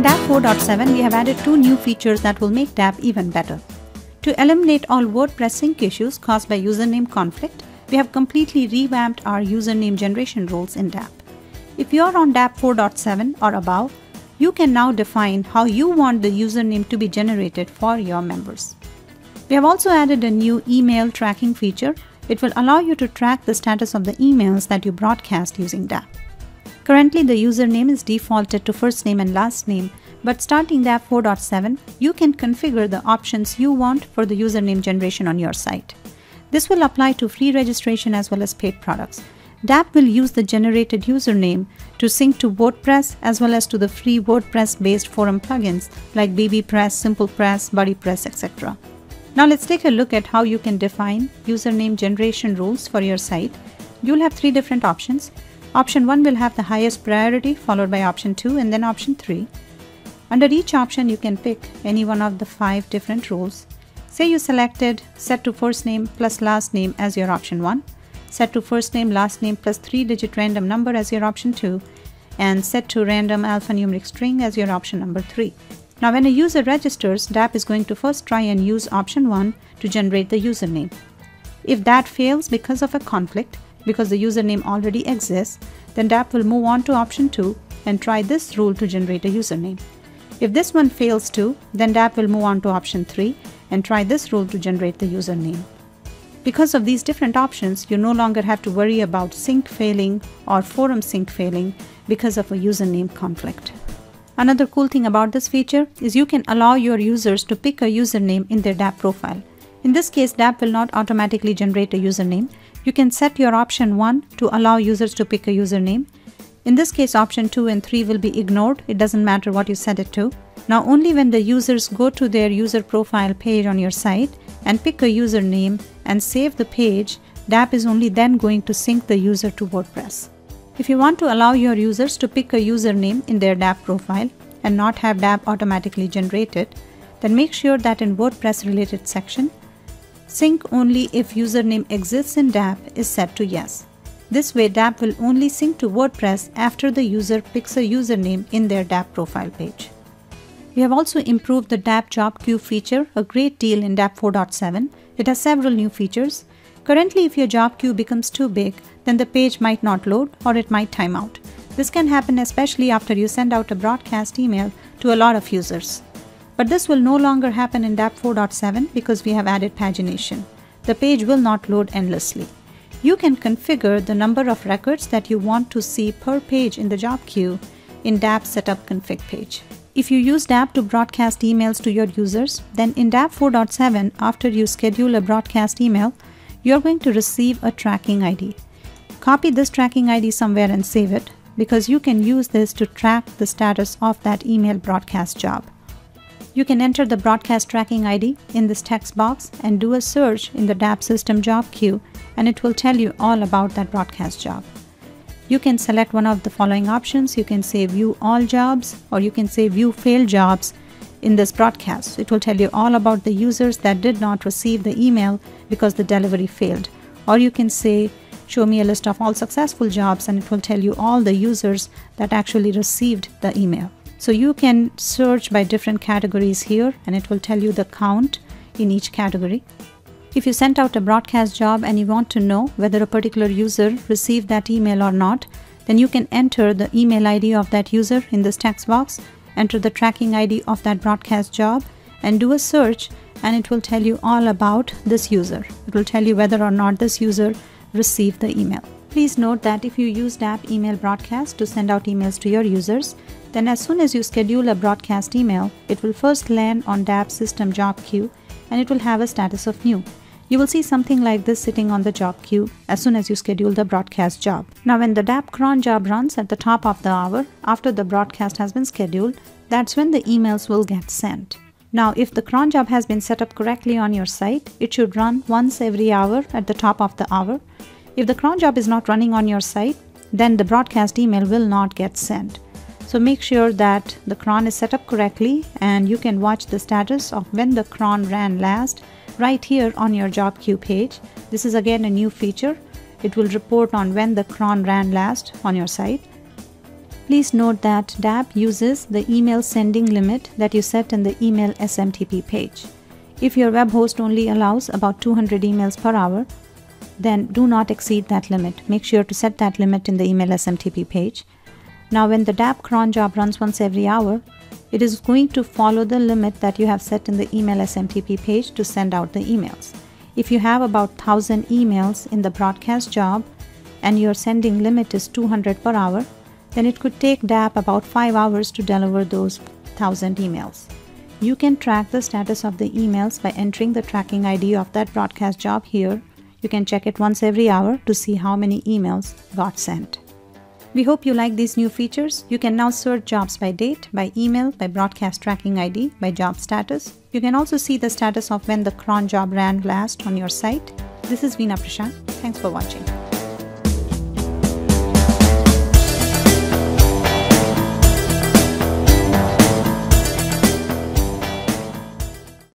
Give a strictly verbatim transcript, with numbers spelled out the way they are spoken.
In DAP four point seven, we have added two new features that will make DAP even better. To eliminate all WordPress sync issues caused by username conflict, we have completely revamped our username generation roles in DAP. If you are on DAP four point seven or above, you can now define how you want the username to be generated for your members. We have also added a new email tracking feature. It will allow you to track the status of the emails that you broadcast using DAP. Currently, the username is defaulted to first name and last name, but starting DAP four point seven, you can configure the options you want for the username generation on your site. This will apply to free registration as well as paid products. DAP will use the generated username to sync to WordPress as well as to the free WordPress-based forum plugins like BBPress, SimplePress, BuddyPress, et cetera. Now let's take a look at how you can define username generation rules for your site. You'll have three different options. Option one will have the highest priority, followed by Option two and then Option three. Under each option, you can pick any one of the five different rules. Say you selected set to first name plus last name as your Option one, set to first name last name plus three digit random number as your Option two, and set to random alphanumeric string as your Option number three. Now when a user registers, DAP is going to first try and use Option one to generate the username. If that fails because of a conflict, because the username already exists, then DAP will move on to Option two and try this rule to generate a username. If this one fails too, then DAP will move on to Option three and try this rule to generate the username. Because of these different options, you no longer have to worry about sync failing or forum sync failing because of a username conflict. Another cool thing about this feature is you can allow your users to pick a username in their DAP profile. In this case, DAP will not automatically generate a username. You can set your Option one to allow users to pick a username. In this case, Option two and three will be ignored. It doesn't matter what you set it to. Now only when the users go to their user profile page on your site and pick a username and save the page, DAP is only then going to sync the user to WordPress. If you want to allow your users to pick a username in their DAP profile and not have DAP automatically generate it, then make sure that in WordPress related section, sync only if username exists in DAP is set to yes. This way, DAP will only sync to WordPress after the user picks a username in their DAP profile page. We have also improved the DAP job queue feature a great deal in DAP four point seven. It has several new features. Currently, if your job queue becomes too big, then the page might not load or it might time out. This can happen especially after you send out a broadcast email to a lot of users. But this will no longer happen in DAP four point seven because we have added pagination. The page will not load endlessly. You can configure the number of records that you want to see per page in the job queue in DAP setup config page. If you use DAP to broadcast emails to your users, then in DAP four point seven, after you schedule a broadcast email, you're going to receive a tracking I D. Copy this tracking I D somewhere and save it, because you can use this to track the status of that email broadcast job. You can enter the broadcast tracking I D in this text box and do a search in the DAP system job queue, and it will tell you all about that broadcast job. You can select one of the following options. You can say view all jobs, or you can say view failed jobs in this broadcast. It will tell you all about the users that did not receive the email because the delivery failed. Or you can say show me a list of all successful jobs, and it will tell you all the users that actually received the email. So you can search by different categories here, and it will tell you the count in each category. If you sent out a broadcast job and you want to know whether a particular user received that email or not, then you can enter the email I D of that user in this text box, enter the tracking I D of that broadcast job, and do a search, and it will tell you all about this user. It will tell you whether or not this user received the email. Please note that if you use DAP email broadcast to send out emails to your users, then as soon as you schedule a broadcast email, it will first land on DAP system job queue, and it will have a status of new. You will see something like this sitting on the job queue as soon as you schedule the broadcast job. Now when the DAP cron job runs at the top of the hour after the broadcast has been scheduled, that's when the emails will get sent. Now if the cron job has been set up correctly on your site, it should run once every hour at the top of the hour. If the cron job is not running on your site, then the broadcast email will not get sent. So make sure that the cron is set up correctly, and you can watch the status of when the cron ran last right here on your job queue page. This is again a new feature. It will report on when the cron ran last on your site. Please note that D A P uses the email sending limit that you set in the email S M T P page. If your web host only allows about two hundred emails per hour, then do not exceed that limit. Make sure to set that limit in the email S M T P page. Now when the D A P cron job runs once every hour, it is going to follow the limit that you have set in the email S M T P page to send out the emails. If you have about one thousand emails in the broadcast job and your sending limit is two hundred per hour, then it could take D A P about five hours to deliver those one thousand emails. You can track the status of the emails by entering the tracking I D of that broadcast job here. You can check it once every hour to see how many emails got sent. We hope you like these new features. You can now search jobs by date, by email, by broadcast tracking I D, by job status. You can also see the status of when the cron job ran last on your site. This is Veena Prashanth. Thanks for watching.